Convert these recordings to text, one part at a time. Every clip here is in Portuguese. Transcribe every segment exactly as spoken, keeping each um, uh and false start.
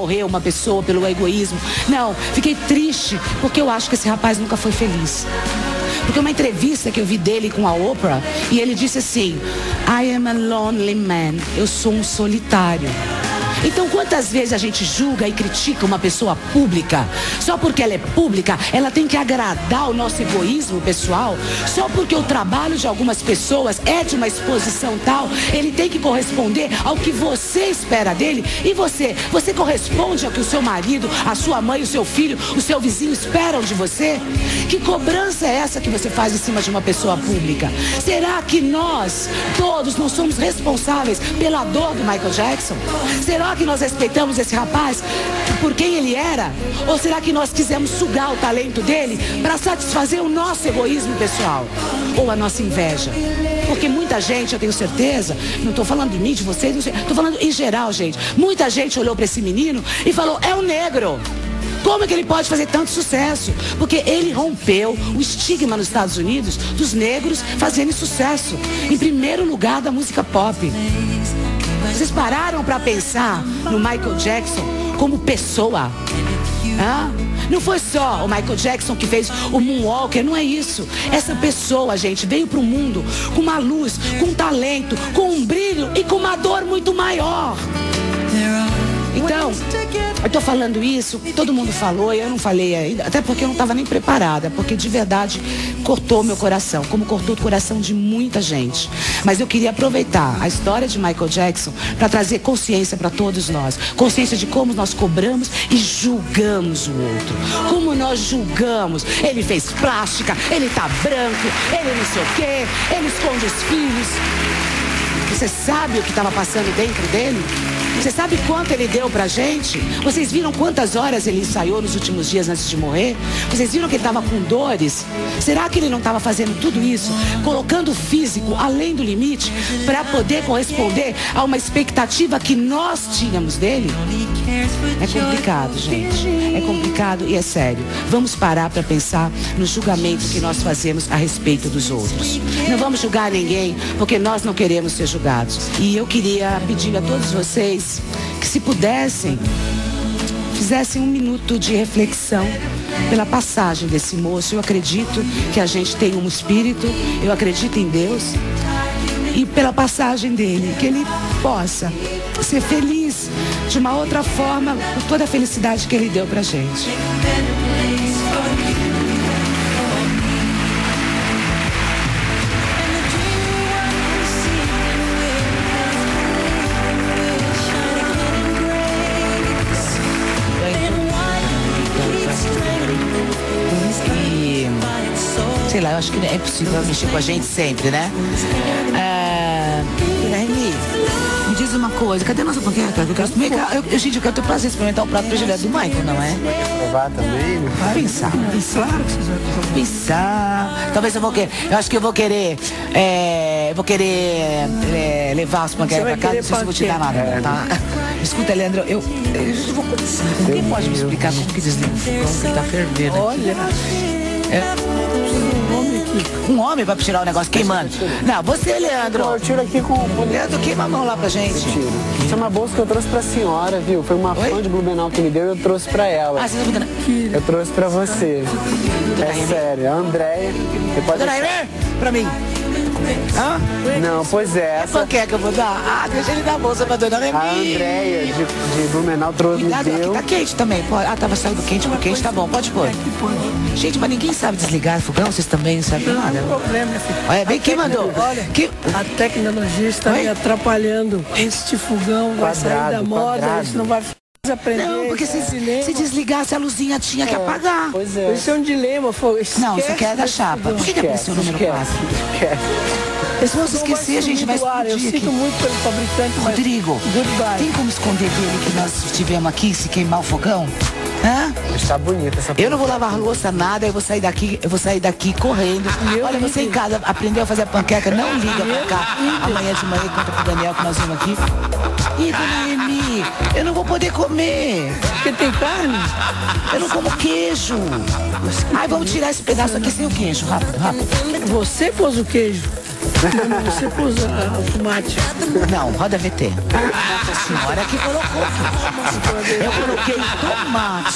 Morreu uma pessoa pelo egoísmo. Não, fiquei triste porque eu acho que esse rapaz nunca foi feliz. Porque uma entrevista que eu vi dele com a Oprah, e ele disse assim: I am a lonely man, eu sou um solitário. Então quantas vezes a gente julga e critica uma pessoa pública? Só porque ela é pública, ela tem que agradar o nosso egoísmo pessoal? Só porque o trabalho de algumas pessoas é de uma exposição tal, ele tem que corresponder ao que você espera dele? E você? Você corresponde ao que o seu marido, a sua mãe, o seu filho, o seu vizinho esperam de você? Que cobrança é essa que você faz em cima de uma pessoa pública? Será que nós, todos, não somos responsáveis pela dor do Michael Jackson? Será que nós respeitamos esse rapaz por quem ele era? Ou será que nós quisemos sugar o talento dele para satisfazer o nosso egoísmo pessoal? Ou a nossa inveja? Porque muita gente, eu tenho certeza, não estou falando de mim, de vocês, não sei, estou falando em geral, gente. Muita gente olhou para esse menino e falou: é um negro. Como é que ele pode fazer tanto sucesso? Porque ele rompeu o estigma nos Estados Unidos dos negros fazendo sucesso. Em primeiro lugar da música pop. Vocês pararam para pensar no Michael Jackson como pessoa? Hã? Não foi só o Michael Jackson que fez o Moonwalker, não é isso. Essa pessoa, gente, veio pro mundo com uma luz, com um talento, com um brilho e com uma dor muito maior. Então, eu tô falando isso, todo mundo falou e eu não falei ainda, até porque eu não tava nem preparada, porque de verdade cortou meu coração, como cortou o coração de muita gente. Mas eu queria aproveitar a história de Michael Jackson para trazer consciência para todos nós, consciência de como nós cobramos e julgamos o outro, como nós julgamos. Ele fez plástica, ele tá branco, ele não sei o quê, ele esconde os filhos. Você sabe o que estava passando dentro dele? Você sabe quanto ele deu pra gente? Vocês viram quantas horas ele ensaiou nos últimos dias antes de morrer? Vocês viram que ele estava com dores? Será que ele não estava fazendo tudo isso, colocando o físico além do limite, para poder corresponder a uma expectativa que nós tínhamos dele? É complicado, gente. É complicado e é sério. Vamos parar para pensar no julgamento que nós fazemos a respeito dos outros. Não vamos julgar ninguém, porque nós não queremos ser julgados. E eu queria pedir a todos vocês que, se pudessem, fizessem um minuto de reflexão pela passagem desse moço. Eu acredito que a gente tem um espírito, eu acredito em Deus, e pela passagem dele, que ele possa ser feliz de uma outra forma por toda a felicidade que ele deu pra gente. Sei lá, eu acho que é possível mexer com a gente sempre, né? É... Remy, me diz uma coisa, cadê a nossa panqueca? Eu quero experimentar. Eu, gente, eu quero ter o prazer de experimentar o prato predileto do Michael, não é? Levar também? Pensar. Pensar. Pensar. Talvez eu vou querer. Eu acho que eu vou querer. É, vou querer é, levar as panquecas pra casa. Não sei se eu vou te dar nada, é, tá? Escuta, Leandro, eu, eu vou. Quem pode me explicar como que desliga o fogão que tá fervendo? Olha. É. Um homem vai tirar o negócio queimando. Não, você, Leandro. Não, eu tiro aqui com o... Leandro, queima a mão lá pra gente. Isso é uma bolsa que eu trouxe pra senhora, viu? Foi uma Oi? fã de Blumenau que me deu e eu trouxe pra ela. Ah, você tá mudando? Eu trouxe pra você. É sério, a Andréia. Dona Remy, pra mim. Hã? Não, pois é. Essa... É panqueca, eu vou dar. Ah, deixa ele dar a bolsa pra Dona Remy. A Andréia de, de Blumenau trouxe. Cuidado, me deu. Aqui tá quente também. Ah, tava saindo quente, por quente, tá bom, pode pôr. Gente, mas ninguém sabe desligar o fogão, vocês também não sabem nada? Não, não tem problema, minha filha. Olha, bem, quem mandou? Olha, que... a tecnologia está Oi? me atrapalhando. Este fogão vai quadrado, sair da moda, quadrado. Isso não vai... Aprender, não, porque se, é. se desligasse a luzinha tinha é. que apagar. Pois é. Isso é um dilema. Foi... Não, isso aqui é da chapa. Por que que apareceu o número quatro? Se eu esquecer, a gente vai explodir. Eu sinto muito pelo fabricante, Rodrigo, mas... tem como esconder dele que nós estivemos aqui, se queimar o fogão? Hã? Está bonita essa... Eu não vou lavar louça, nada, eu vou sair daqui, eu vou sair daqui correndo. Meu Olha, você em casa aprendeu a fazer a panqueca, não liga pra cá. Amanhã de manhã, conta pro Daniel que nós vamos aqui. Ih, Dona Remy, eu não vou poder comer. Porque tem carne? Eu não como queijo. Ai, vamos tirar esse pedaço aqui sem o queijo, rápido, rápido. Você pôs o queijo. Você pôs automático. Não, roda V T. A senhora que colocou. Eu coloquei tomate.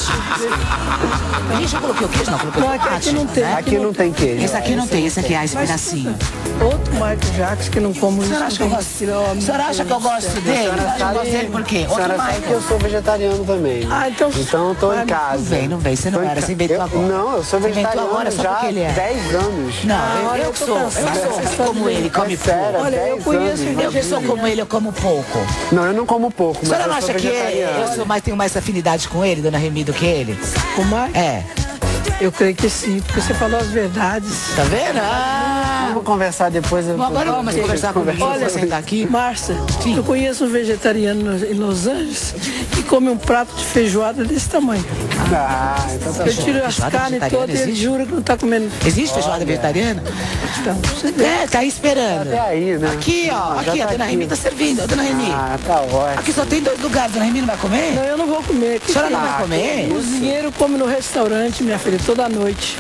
Gente, eu coloquei o queijo? Não, coloquei tomate. Aqui, aqui não tem. Né? Aqui não tem queijo. Esse aqui não tem, esse aqui é esse pedacinho. Outro Michael Jackson que não como isso. A senhora acha que eu gosto dele? Eu gosto dele por quê? Outro Michael. Que eu sou vegetariano também. Né? Ah, então... Então eu tô em casa. Não vem, não vem. Você não era, você inventou agora. Não, eu sou vegetariano agora, já há dez anos. Não, eu sou. Eu sou como ele. Ele come pouco. Olha, eu conheço anos, eu que sou como ele, eu como pouco. Não, eu não como pouco, mas a senhora não acha que eu sou mais, tenho mais afinidade com ele, dona Remy, do que ele? Com mais? É. Eu creio que sim, porque você falou as verdades. Tá vendo? Ah, vamos conversar depois. Eu... Agora vamos conversar com você. Olha, você tá aqui. Márcia, sim. Eu conheço um vegetariano em Los Angeles que come um prato de feijoada desse tamanho. Ah, ah então tá. Eu tiro as carnes todas e ele jura que não tá comendo. Existe feijoada vegetariana? Então, você é, tá aí esperando. Até aí, né? Aqui, ó. Não, aqui, tá a dona Remy tá servindo. A dona Remy. Ah, tá ótimo. Aqui só tem dois lugares. A dona Remy não vai comer? Não, eu não vou comer. A senhora não vai comer? O cozinheiro come no restaurante, minha filha. Toda noite.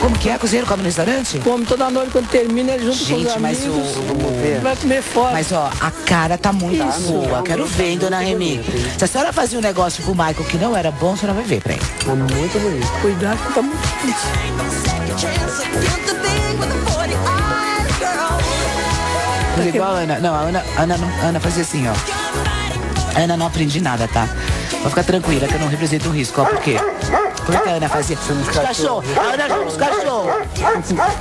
Como que é? Cozinheiro come no restaurante? Come toda noite, quando termina, ele junto gente, com os amigos. Gente, mas vai comer fora. Mas ó, a cara tá muito isso, boa. Tá quero muito ver, dona Remy. Se a senhora fazia um negócio com o Michael que não era bom, a senhora vai ver pra ele. Tá muito bonito. Cuidado que tá muito bonito. Igual a Ana. Não, a Ana, Ana, Ana fazia assim, ó. Ana, não aprendi nada, tá? Vai ficar tranquila que eu não represento um risco, ó. Por quê? Como é que a Ana fazia? Os cachorros. A Ana joga os cachorros.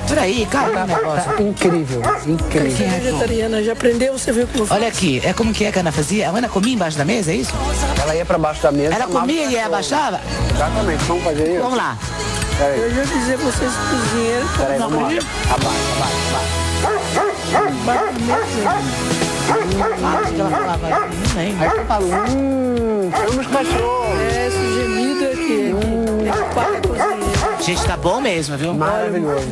Por aí, cara, o negócio. Incrível, incrível. Vegetariana, já aprendeu, você viu como foi. Olha aqui, é como que é que a Ana fazia? A Ana comia embaixo da mesa, é isso? Ela ia pra baixo da mesa. Ela comia e abaixava? Exatamente, vamos fazer isso. Vamos lá. Eu já dizer pra vocês que cozinheiro... Peraí, vamos lá. Abaixo, abaixo, abaixo. Acho que ela falava assim, não lembro. Aí você falou, hum, vamos cachorro. É, esse gemido aqui. Gente, tá bom mesmo, viu? Maravilhoso.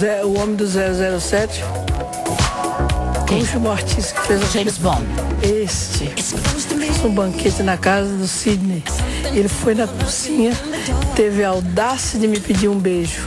É, o homem do zero zero sete. Quem? O último artista que fez o James Bond. Este. Fez um banquete na casa do Sidney. Ele foi na cozinha, teve a audácia de me pedir um beijo.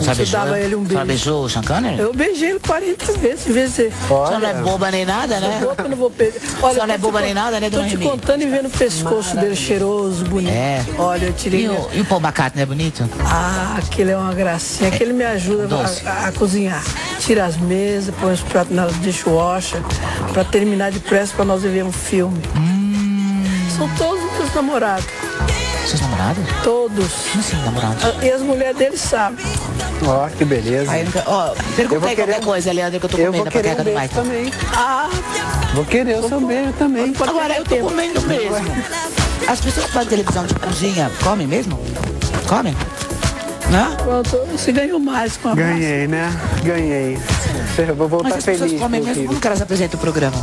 Você dava ele um beijo. Você beijou o Sean Connery? Eu beijei ele quarenta vezes. vezes. Você não é boba nem nada, né? Boba, não vou pe... Olha, você não é boba nem nada, né, dona Remy? Tô te contando e vendo o pescoço dele cheiroso, bonito. É. Olha, eu tirei... E o, e o Paul McCartney é bonito? Ah, aquele é uma gracinha. Aquele me ajuda a, a cozinhar. Tira as mesas, põe os pratos na dishwasher, pra terminar depressa, pra nós ver um filme. Hum. São todos meus namorados. Seus namorados? Todos. Como assim, namorados? E as mulheres deles sabem. Ó, oh, que beleza. Aí, oh, pergunta aí qualquer um... coisa, Leandro, que eu tô comendo a panqueca um do Michael. Também. Ah, vou querer o seu beijo também. Agora, eu tô comendo mesmo. As pessoas que fazem televisão de cozinha, comem mesmo? Comem? Não? Pronto, você ganhou mais com a Ganhei, massa. né? Ganhei. Eu vou voltar Mas feliz. Mas as pessoas comem mesmo? Como que elas apresentam o programa?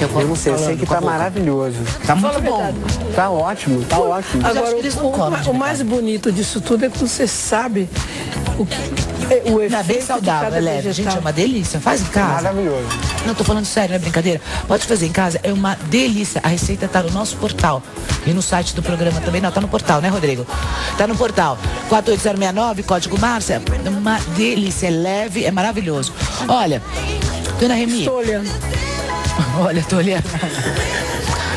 Eu, eu não sei, eu sei que tá maravilhoso. Tá muito bom. Tá ótimo, tá ótimo. Agora, o, o mais bonito disso tudo é que você sabe o que... O na bem saudável, é leve. Gente, é uma delícia. Faz em casa. Maravilhoso. Não, tô falando sério, não é brincadeira. Pode fazer em casa, é uma delícia. A receita tá no nosso portal. E no site do programa também. Não, tá no portal, né, Rodrigo? Tá no portal. quatro oito zero seis nove, código Márcia. É uma delícia, é leve, é maravilhoso. Olha, dona Remy. Estou olhando. Olha, tô olhando.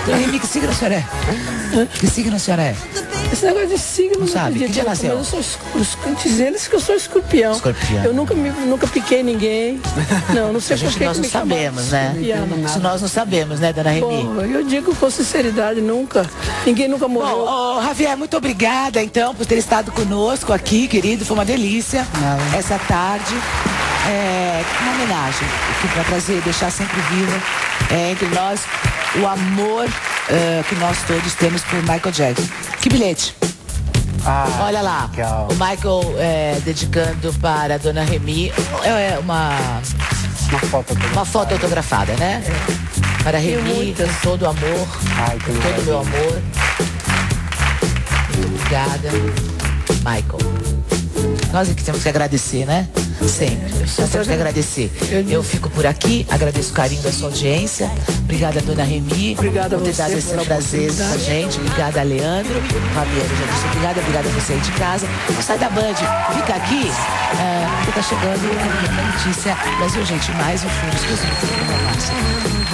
Dona Remy, que signo a senhora é? Que signo a senhora é? Esse negócio de signo, não sabe? Que dia nasceu? Mas eu sou, diz eles que eu sou escorpião. Escorpião. Eu nunca, me, nunca piquei ninguém. Não, não sei por que nós não sabemos, né? Isso nós não sabemos, né, dona Remy? Bom, eu digo com sinceridade, nunca. Ninguém nunca morreu. Bom, oh, Javier, muito obrigada, então, por ter estado conosco aqui, querido. Foi uma delícia não. essa tarde. É, uma homenagem para trazer, deixar sempre viva é, entre nós o amor uh, que nós todos temos por Michael Jackson. Que bilhete! Ah, olha lá, legal. O Michael é, dedicando para a dona Remy é, uma, uma, foto uma foto autografada, né? É. Para a Remy, todo o amor, Ai, todo o meu amor. Obrigada, Michael. Nós é que temos que agradecer, né? Sempre. Nós temos que agradecer. Eu fico por aqui, agradeço o carinho da sua audiência, Obrigada, dona Remy. Obrigada a você por ter dado esse prazer com a gente. Obrigada, Leandro Ramiro. Obrigada, obrigada a você aí de casa. Sai da Band, fica aqui, porque uh, tá chegando a notícia. Mas, gente, mais um filme exclusivo da Márcia.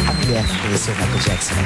A mulher que conheceu o Michael Jackson.